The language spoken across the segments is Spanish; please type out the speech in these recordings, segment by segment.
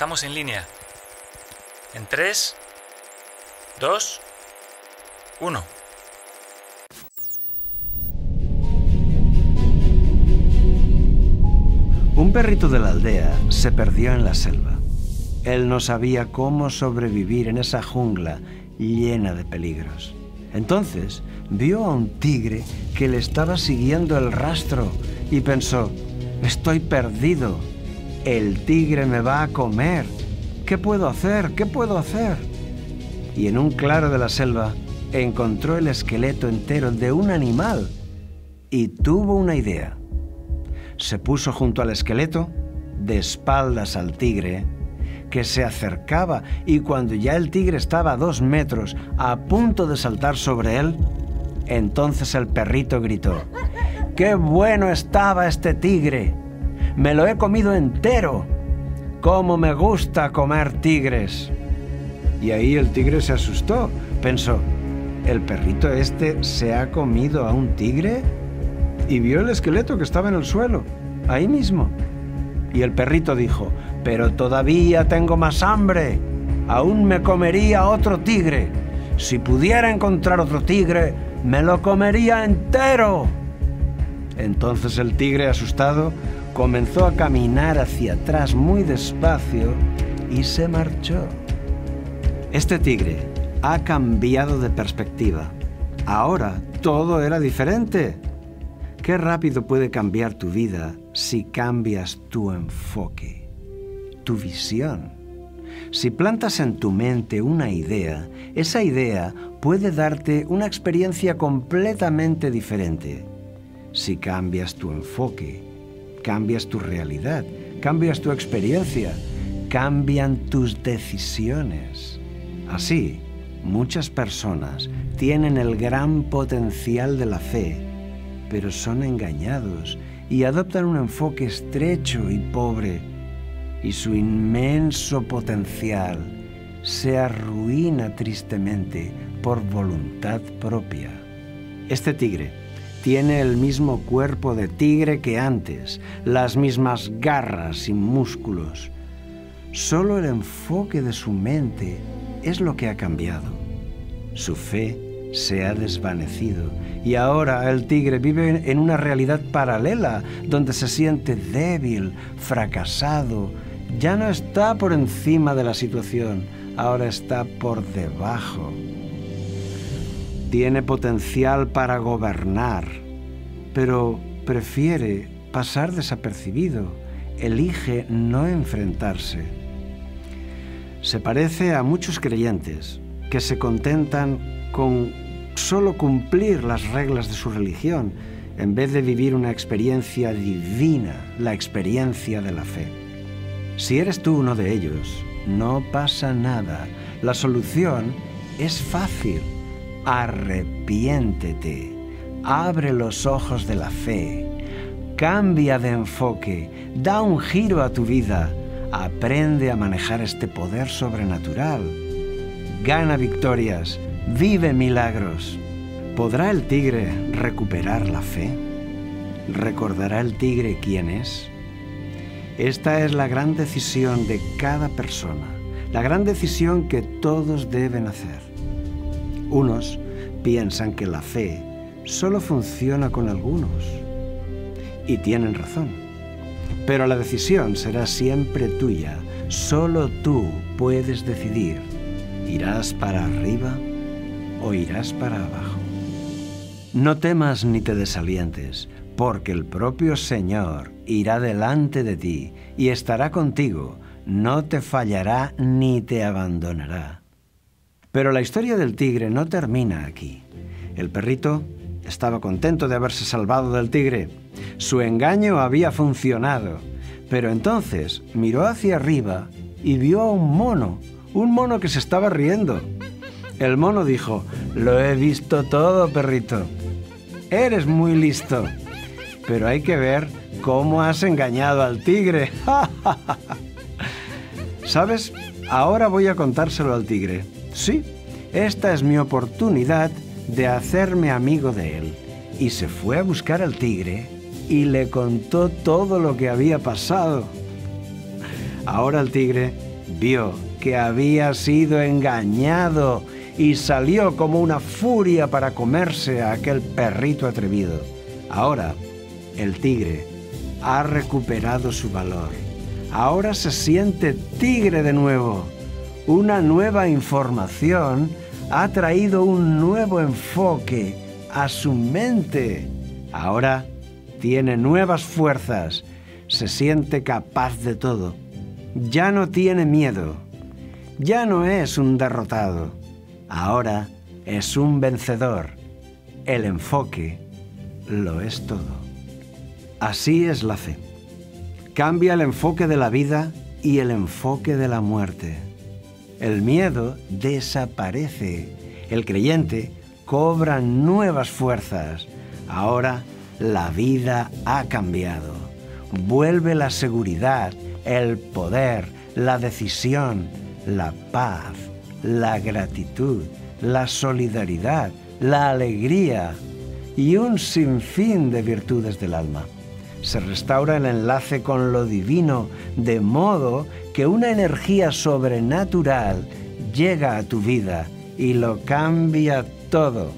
estamos en línea. En 3, 2, 1. Un perrito de la aldea se perdió en la selva. Él no sabía cómo sobrevivir en esa jungla llena de peligros. Entonces vio a un tigre que le estaba siguiendo el rastro y pensó: estoy perdido, el tigre me va a comer. ¿Qué puedo hacer? ¿Qué puedo hacer? Y en un claro de la selva encontró el esqueleto entero de un animal y tuvo una idea. Se puso junto al esqueleto, de espaldas al tigre, que se acercaba, y cuando ya el tigre estaba a 2 metros, a punto de saltar sobre él, entonces el perrito gritó: ¡qué bueno estaba este tigre! ¡Me lo he comido entero! ¡Cómo me gusta comer tigres! Y ahí el tigre se asustó, pensó: ¿el perrito este se ha comido a un tigre? Y vio el esqueleto que estaba en el suelo, ahí mismo. Y el perrito dijo: pero todavía tengo más hambre, aún me comería otro tigre. Si pudiera encontrar otro tigre, me lo comería entero. Entonces el tigre, asustado, comenzó a caminar hacia atrás muy despacio y se marchó. Este tigre ha cambiado de perspectiva. Ahora todo era diferente. Qué rápido puede cambiar tu vida si cambias tu enfoque, tu visión. Si plantas en tu mente una idea, esa idea puede darte una experiencia completamente diferente. Si cambias tu enfoque, cambias tu realidad, cambias tu experiencia, cambian tus decisiones. Así, muchas personas tienen el gran potencial de la fe, pero son engañados y adoptan un enfoque estrecho y pobre, y su inmenso potencial se arruina tristemente por voluntad propia. Este tigre tiene el mismo cuerpo de tigre que antes, las mismas garras y músculos. Solo el enfoque de su mente es lo que ha cambiado. Su fe se ha desvanecido y ahora el tigre vive en una realidad paralela donde se siente débil, fracasado. Ya no está por encima de la situación, ahora está por debajo. Tiene potencial para gobernar, pero prefiere pasar desapercibido, elige no enfrentarse. Se parece a muchos creyentes que se contentan con solo cumplir las reglas de su religión, en vez de vivir una experiencia divina, la experiencia de la fe. Si eres tú uno de ellos, no pasa nada. La solución es fácil. Arrepiéntete, abre los ojos de la fe, cambia de enfoque, da un giro a tu vida, aprende a manejar este poder sobrenatural, gana victorias, vive milagros. ¿Podrá el tigre recuperar la fe? ¿Recordará el tigre quién es? Esta es la gran decisión de cada persona, la gran decisión que todos deben hacer. Unos piensan que la fe solo funciona con algunos, y tienen razón. Pero la decisión será siempre tuya, solo tú puedes decidir. ¿Irás para arriba o irás para abajo? No temas ni te desalientes, porque el propio Señor irá delante de ti y estará contigo, no te fallará ni te abandonará. Pero la historia del tigre no termina aquí. El perrito estaba contento de haberse salvado del tigre. Su engaño había funcionado, pero entonces miró hacia arriba y vio a un mono que se estaba riendo. El mono dijo: lo he visto todo, perrito. Eres muy listo, pero hay que ver cómo has engañado al tigre. ¿Sabes? Ahora voy a contárselo al tigre. Sí, esta es mi oportunidad de hacerme amigo de él. Y se fue a buscar al tigre y le contó todo lo que había pasado. Ahora el tigre Vio que había sido engañado y salió como una furia para comerse a aquel perrito atrevido. Ahora, el tigre ha recuperado su valor. Ahora se siente tigre de nuevo. Una nueva información ha traído un nuevo enfoque a su mente. Ahora tiene nuevas fuerzas. Se siente capaz de todo. Ya no tiene miedo. Ya no es un derrotado. Ahora es un vencedor. El enfoque lo es todo. Así es la fe. Cambia el enfoque de la vida y el enfoque de la muerte. El miedo desaparece. El creyente cobra nuevas fuerzas. Ahora la vida ha cambiado. Vuelve la seguridad, el poder, la decisión, la paz, la gratitud, la solidaridad, la alegría y un sinfín de virtudes del alma. Se restaura el enlace con lo divino, de modo que una energía sobrenatural llega a tu vida y lo cambia todo.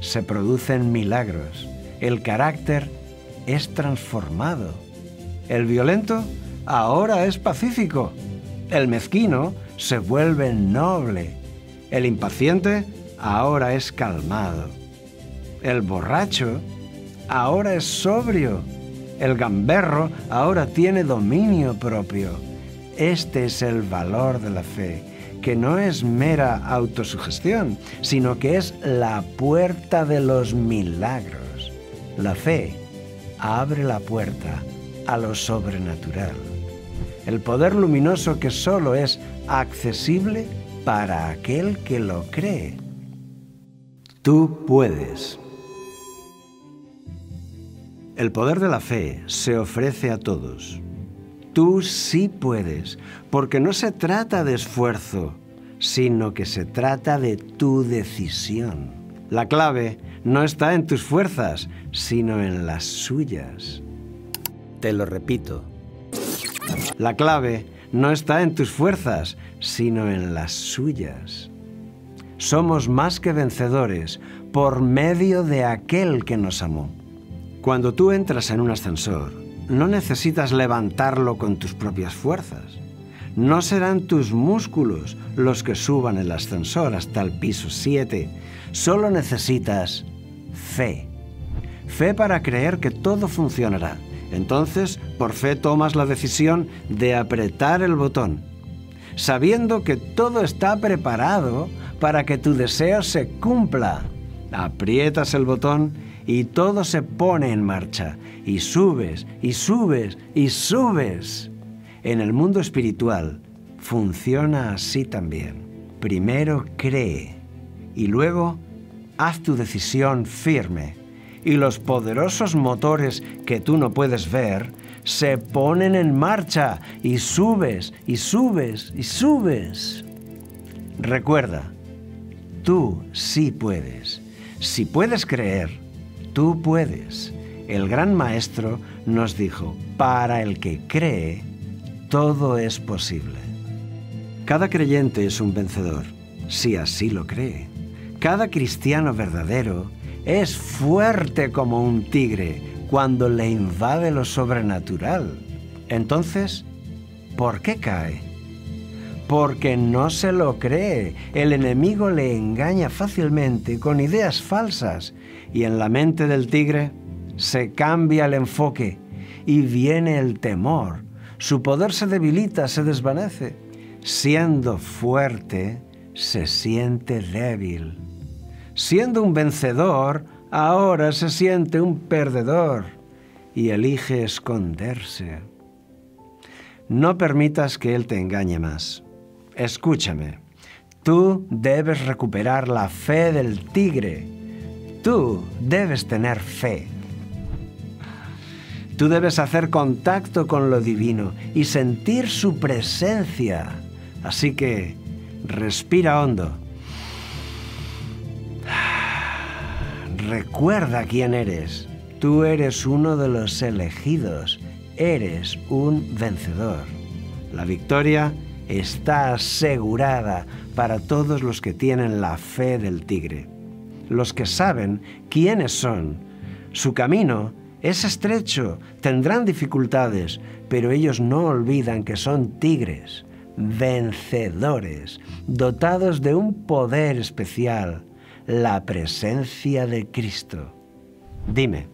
Se producen milagros. El carácter es transformado. El violento ahora es pacífico. El mezquino se vuelve noble. El impaciente ahora es calmado. El borracho ahora es sobrio. El gamberro ahora tiene dominio propio. Este es el valor de la fe, que no es mera autosugestión, sino que es la puerta de los milagros. La fe abre la puerta a lo sobrenatural. El poder luminoso que solo es accesible para aquel que lo cree. Tú puedes. El poder de la fe se ofrece a todos. Tú sí puedes, porque no se trata de esfuerzo, sino que se trata de tu decisión. La clave no está en tus fuerzas, sino en las suyas. Te lo repito. La clave no está en tus fuerzas, sino en las suyas. Somos más que vencedores por medio de aquel que nos amó. Cuando tú entras en un ascensor, no necesitas levantarlo con tus propias fuerzas. No serán tus músculos los que suban el ascensor hasta el piso 7. Solo necesitas fe. Fe para creer que todo funcionará. Entonces, por fe tomas la decisión de apretar el botón, sabiendo que todo está preparado para que tu deseo se cumpla. Aprietas el botón y todo se pone en marcha, y subes, y subes, y subes. En el mundo espiritual funciona así también. Primero cree, y luego haz tu decisión firme. Y los poderosos motores que tú no puedes ver se ponen en marcha y subes, y subes, y subes. Recuerda, tú sí puedes. Si puedes creer, tú puedes. El gran maestro nos dijo, para el que cree, todo es posible. Cada creyente es un vencedor, si así lo cree. Cada cristiano verdadero es fuerte como un tigre cuando le invade lo sobrenatural. Entonces, ¿por qué cae? Porque no se lo cree. El enemigo le engaña fácilmente con ideas falsas y en la mente del tigre se cambia el enfoque y viene el temor. Su poder se debilita, se desvanece. Siendo fuerte, se siente débil. Siendo un vencedor, ahora se siente un perdedor y elige esconderse. No permitas que él te engañe más. Escúchame, tú debes recuperar la fe del tigre. Tú debes tener fe. Tú debes hacer contacto con lo divino y sentir su presencia. Así que respira hondo. Recuerda quién eres. Tú eres uno de los elegidos. Eres un vencedor. La victoria está asegurada para todos los que tienen la fe del tigre. Los que saben quiénes son, su camino es estrecho, tendrán dificultades, pero ellos no olvidan que son tigres, vencedores, dotados de un poder especial, la presencia de Cristo. Dime,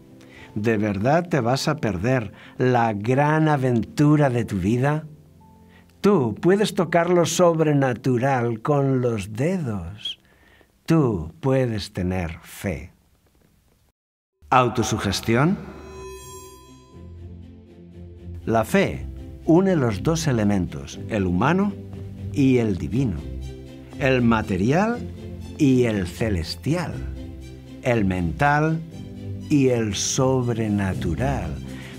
¿de verdad te vas a perder la gran aventura de tu vida? Tú puedes tocar lo sobrenatural con los dedos. Tú puedes tener fe. ¿Autosugestión? La fe une los dos elementos, el humano y el divino, el material y el celestial, el mental y el sobrenatural.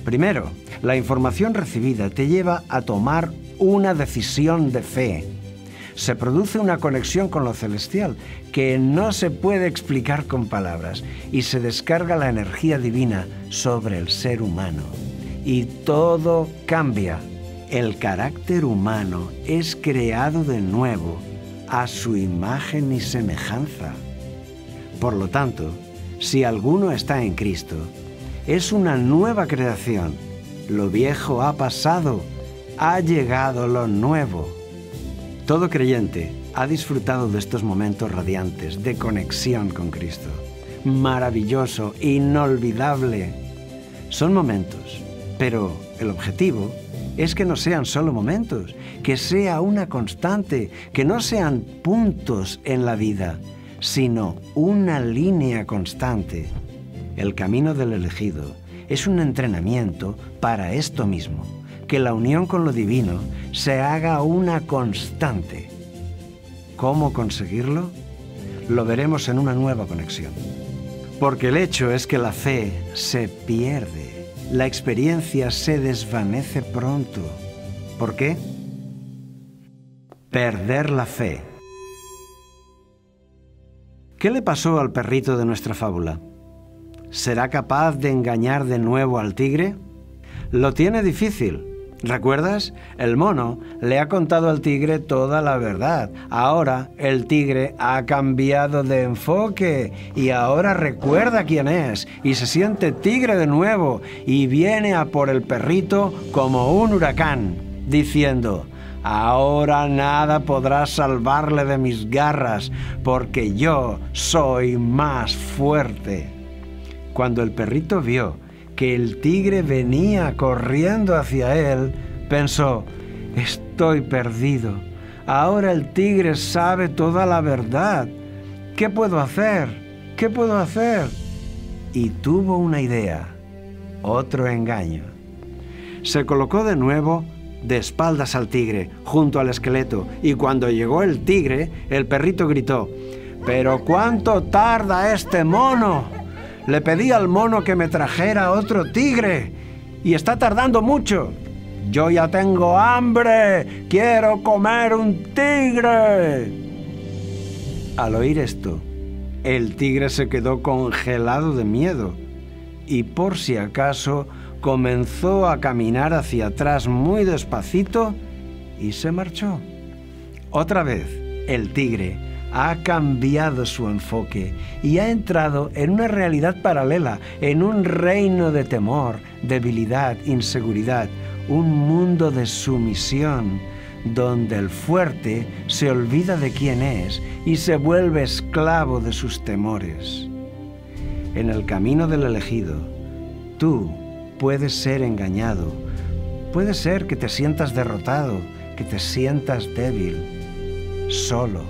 Primero, la información recibida te lleva a tomar una decisión de fe. Se produce una conexión con lo celestial que no se puede explicar con palabras y se descarga la energía divina sobre el ser humano. Y todo cambia. El carácter humano es creado de nuevo a su imagen y semejanza. Por lo tanto, si alguno está en Cristo, es una nueva creación. Lo viejo ha pasado, ha llegado lo nuevo. Todo creyente ha disfrutado de estos momentos radiantes de conexión con Cristo. Maravilloso, inolvidable. Son momentos, pero el objetivo es que no sean solo momentos, que sea una constante, que no sean puntos en la vida, sino una línea constante. El camino del elegido es un entrenamiento para esto mismo, que la unión con lo divino se haga una constante. ¿Cómo conseguirlo? Lo veremos en una nueva conexión. Porque el hecho es que la fe se pierde, la experiencia se desvanece pronto. ¿Por qué? Perder la fe. ¿Qué le pasó al perrito de nuestra fábula? ¿Será capaz de engañar de nuevo al tigre? Lo tiene difícil. ¿Recuerdas? El mono le ha contado al tigre toda la verdad. Ahora el tigre ha cambiado de enfoque y ahora recuerda quién es y se siente tigre de nuevo y viene a por el perrito como un huracán, diciendo: ahora nada podrá salvarle de mis garras, porque yo soy más fuerte. Cuando el perrito vio que el tigre venía corriendo hacia él, pensó: estoy perdido. Ahora el tigre sabe toda la verdad. ¿Qué puedo hacer? ¿Qué puedo hacer? Y tuvo una idea, otro engaño. Se colocó de nuevo de espaldas al tigre, junto al esqueleto, y cuando llegó el tigre, el perrito gritó: «¿Pero cuánto tarda este mono? Le pedí al mono que me trajera otro tigre, y está tardando mucho. Yo ya tengo hambre, quiero comer un tigre». Al oír esto, el tigre se quedó congelado de miedo, y por si acaso, comenzó a caminar hacia atrás muy despacito y se marchó. Otra vez, el tigre ha cambiado su enfoque y ha entrado en una realidad paralela, en un reino de temor, debilidad, inseguridad, un mundo de sumisión, donde el fuerte se olvida de quién es y se vuelve esclavo de sus temores. En el camino del elegido, tú puedes ser engañado, puede ser que te sientas derrotado, que te sientas débil, solo.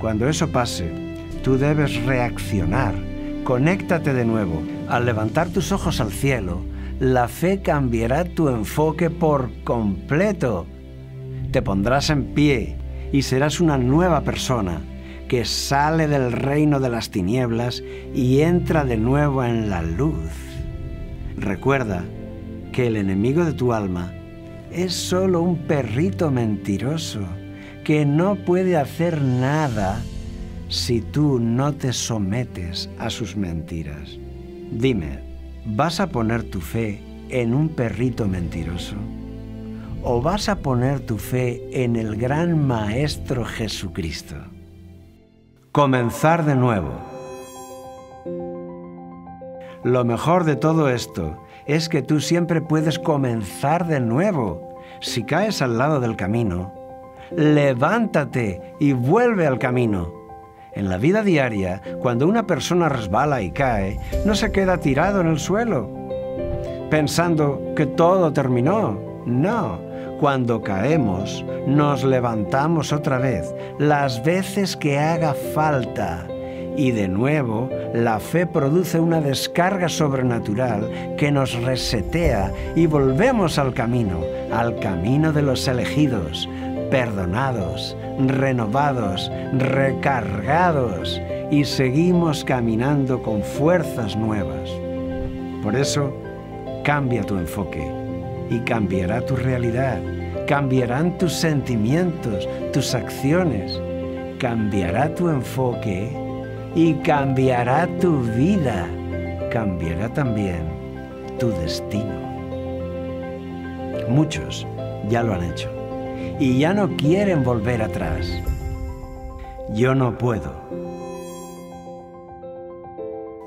Cuando eso pase, tú debes reaccionar, conéctate de nuevo. Al levantar tus ojos al cielo, la fe cambiará tu enfoque por completo. Te pondrás en pie y serás una nueva persona que sale del reino de las tinieblas y entra de nuevo en la luz. Recuerda que el enemigo de tu alma es solo un perrito mentiroso que no puede hacer nada si tú no te sometes a sus mentiras. Dime, ¿vas a poner tu fe en un perrito mentiroso? o vas a poner tu fe en el gran Maestro Jesucristo? Comenzar de nuevo. Lo mejor de todo esto es que tú siempre puedes comenzar de nuevo. Si caes al lado del camino, levántate y vuelve al camino. En la vida diaria, cuando una persona resbala y cae, no se queda tirado en el suelo, pensando que todo terminó. No, cuando caemos, nos levantamos otra vez, las veces que haga falta. Y de nuevo, la fe produce una descarga sobrenatural que nos resetea y volvemos al camino de los elegidos, perdonados, renovados, recargados, y seguimos caminando con fuerzas nuevas. Por eso, cambia tu enfoque y cambiará tu realidad, cambiarán tus sentimientos, tus acciones, cambiará tu enfoque y cambiará tu vida, cambiará también tu destino. Muchos ya lo han hecho y ya no quieren volver atrás. Yo no puedo.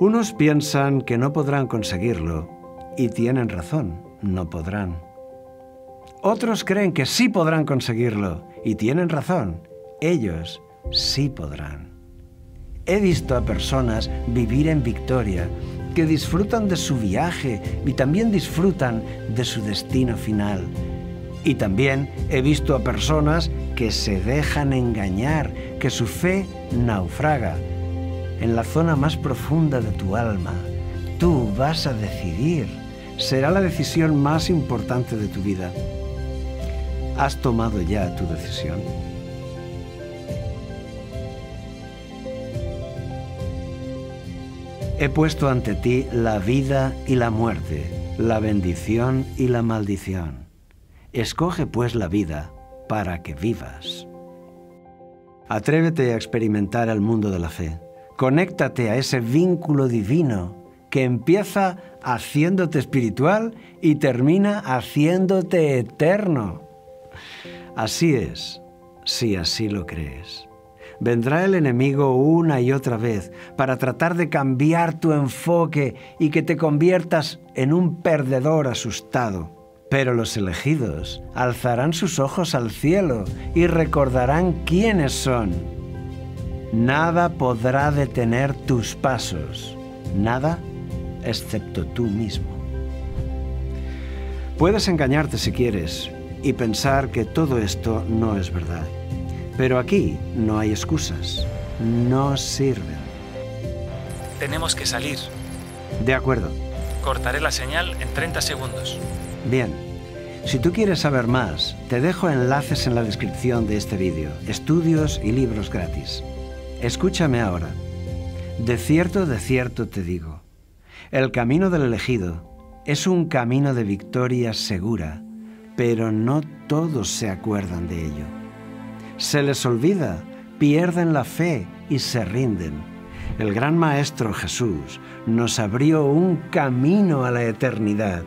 Unos piensan que no podrán conseguirlo y tienen razón, no podrán. Otros creen que sí podrán conseguirlo y tienen razón, ellos sí podrán. He visto a personas vivir en victoria, que disfrutan de su viaje y también disfrutan de su destino final. Y también he visto a personas que se dejan engañar, que su fe naufraga. En la zona más profunda de tu alma, tú vas a decidir. Será la decisión más importante de tu vida. ¿Has tomado ya tu decisión? He puesto ante ti la vida y la muerte, la bendición y la maldición. Escoge pues la vida para que vivas. Atrévete a experimentar el mundo de la fe. Conéctate a ese vínculo divino que empieza haciéndote espiritual y termina haciéndote eterno. Así es, si así lo crees. Vendrá el enemigo una y otra vez para tratar de cambiar tu enfoque y que te conviertas en un perdedor asustado. Pero los elegidos alzarán sus ojos al cielo y recordarán quiénes son. Nada podrá detener tus pasos, nada excepto tú mismo. Puedes engañarte si quieres y pensar que todo esto no es verdad. Pero aquí no hay excusas, no sirven. Tenemos que salir. De acuerdo. Cortaré la señal en 30 segundos. Bien, si tú quieres saber más, te dejo enlaces en la descripción de este vídeo, estudios y libros gratis. Escúchame ahora. De cierto te digo, el camino del elegido es un camino de victoria segura, pero no todos se acuerdan de ello. Se les olvida, pierden la fe y se rinden. El gran Maestro Jesús nos abrió un camino a la eternidad.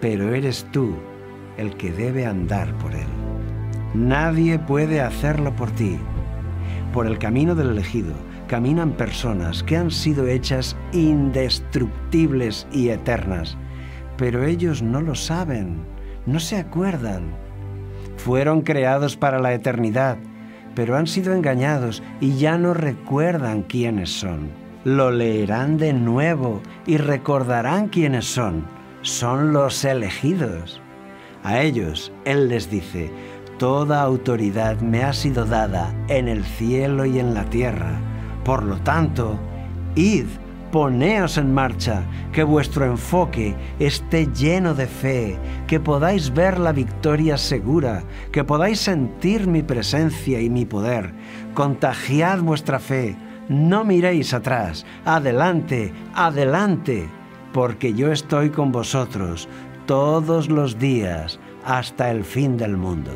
Pero eres tú el que debe andar por él. Nadie puede hacerlo por ti. Por el camino del elegido caminan personas que han sido hechas indestructibles y eternas, pero ellos no lo saben, no se acuerdan. Fueron creados para la eternidad, pero han sido engañados y ya no recuerdan quiénes son. Lo leerán de nuevo y recordarán quiénes son. Son los elegidos. A ellos, Él les dice, toda autoridad me ha sido dada en el cielo y en la tierra. Por lo tanto, id, poneos en marcha, que vuestro enfoque esté lleno de fe, que podáis ver la victoria segura, que podáis sentir mi presencia y mi poder. Contagiad vuestra fe, no miréis atrás, adelante, adelante. Porque yo estoy con vosotros todos los días hasta el fin del mundo.